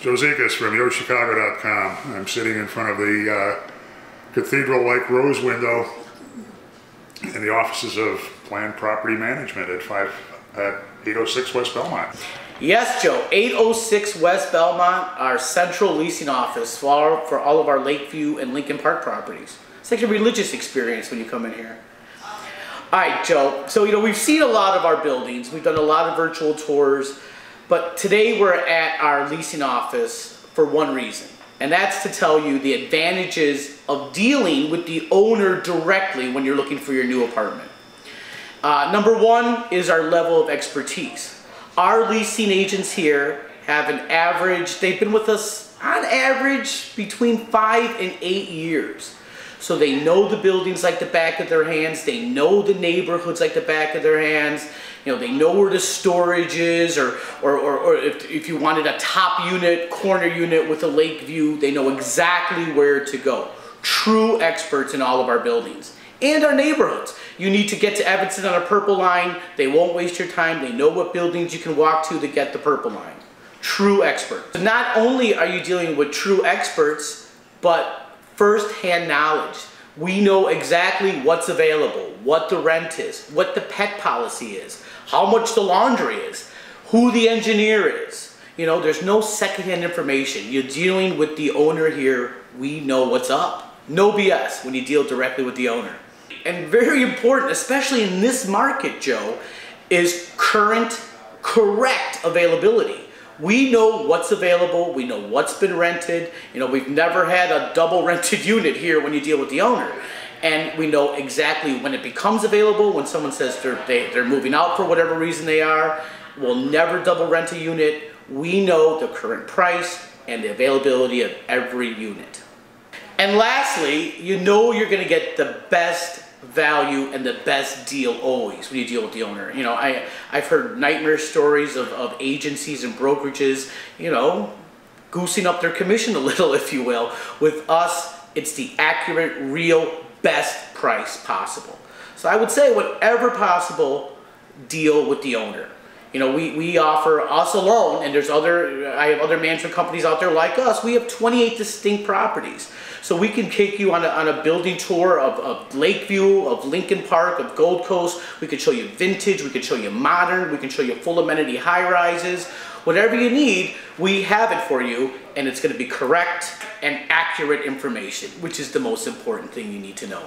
Joe Zekas from YoChicago.com. I'm sitting in front of the cathedral-like rose window in the offices of Planned Property Management at 806 West Belmont. Yes, Joe, 806 West Belmont, our central leasing office for all of our Lakeview and Lincoln Park properties. It's like a religious experience when you come in here. All right, Joe, so we've seen a lot of our buildings. We've done a lot of virtual tours. But today we're at our leasing office for one reason, and that's to tell you the advantages of dealing with the owner directly when you're looking for your new apartment. Number one is our level of expertise. Our leasing agents here have an average, they've been with us on average between 5 and 8 years. So they know the buildings like the back of their hands, they know the neighborhoods like the back of their hands, they know where the storage is, or if you wanted a top unit, corner unit with a lake view, they know exactly where to go. True experts in all of our buildings and our neighborhoods. You need to get to Evanston on a purple line, they won't waste your time, they know what buildings you can walk to get the purple line. True experts. So not only are you dealing with true experts, but first-hand knowledge. We know exactly what's available, what the rent is, what the pet policy is, how much the laundry is, who the engineer is. There's no second-hand information. You're dealing with the owner here. We know what's up. No BS when you deal directly with the owner. And very important, especially in this market, Joe, is correct availability. We know what's available, we know what's been rented. We've never had a double rented unit here when you deal with the owner. And we know exactly when it becomes available, when someone says they're moving out for whatever reason they are. We'll never double rent a unit. We know the current price and the availability of every unit. And lastly, you're gonna get the best value and the best deal always when you deal with the owner. I've heard nightmare stories of agencies and brokerages, goosing up their commission a little, if you will. With us, it's the accurate, real, best price possible. So I would say whatever possible, deal with the owner. We offer us alone, and I have other management companies out there like us. We have 28 distinct properties. So we can take you on a building tour of Lakeview, of Lincoln Park, of Gold Coast. We can show you vintage, we can show you modern, we can show you full amenity high rises. Whatever you need, we have it for you, and it's going to be correct and accurate information, which is the most important thing you need to know.